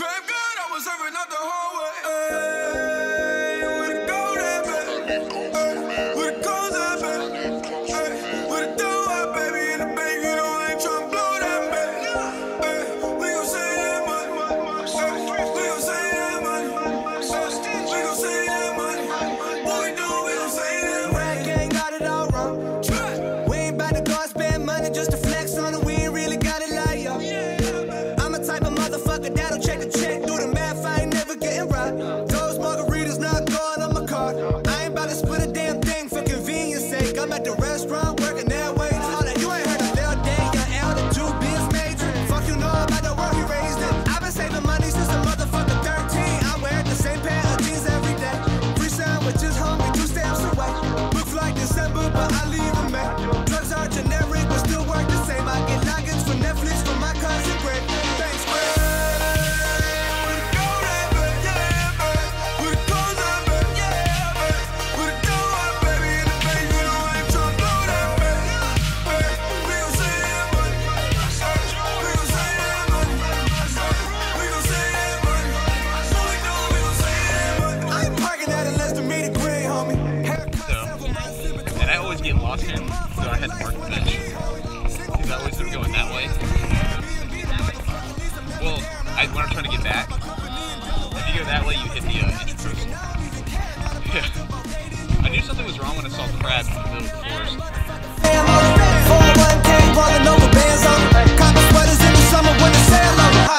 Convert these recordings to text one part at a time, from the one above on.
Trap God, I was serving up the hallway. Hey, where the gold at, baby? Hey, where the gold at, baby? Hey, where the dough at, baby? In the bank, you know I ain't tryna blow that, baby. Hey, we gon' say that money. We gon' say that money. We gon' say that money. What we do, we gon' say that money. Rap gang got it all wrong. We ain't bout to go spend money just to flex on it. We ain't really got it like y'all. I'm a type of motherfucker that'll check the check. Do the math, I ain't never getting right. Those margaritas not going on my card. I ain't about to split a damn thing for convenience sake. I'm at the restaurant working that way. All that you ain't heard of Lil Day, your L, the two bills major. Fuck you know about the work he raised in. I've been saving money since the motherfucker 13. I wear the same pair of jeans every day. Free sandwiches, homie, 2 stamps away. Looks like December, but I leave in May. Drugs are generic, but still work the same. I get logins for Netflix for my cousin Greg. Thanks, Greg. Lost him, so I had to park the bench. Because I always been going that way. Well, when I'm trying to get back, if you go that way, you hit the edge post. Yeah. I knew something was wrong when I saw the crab in the middle of the forest.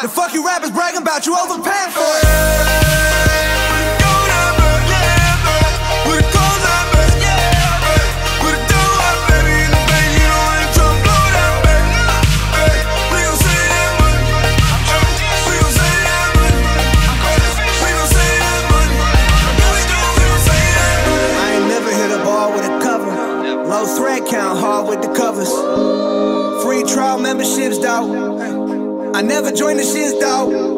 The fuck you rappers bragging about you overpaying for it. Thread count hard with the covers. Free trial memberships, though. I never joined the shits, though.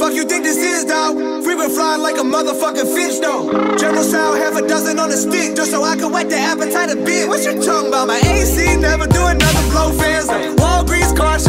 Fuck you think this is, though? Free been flying like a motherfucking fish, though. General Sound, half a dozen on a stick, just so I can whet the appetite a bit. What you talking about? My AC never do another blow fans. Walgreens car.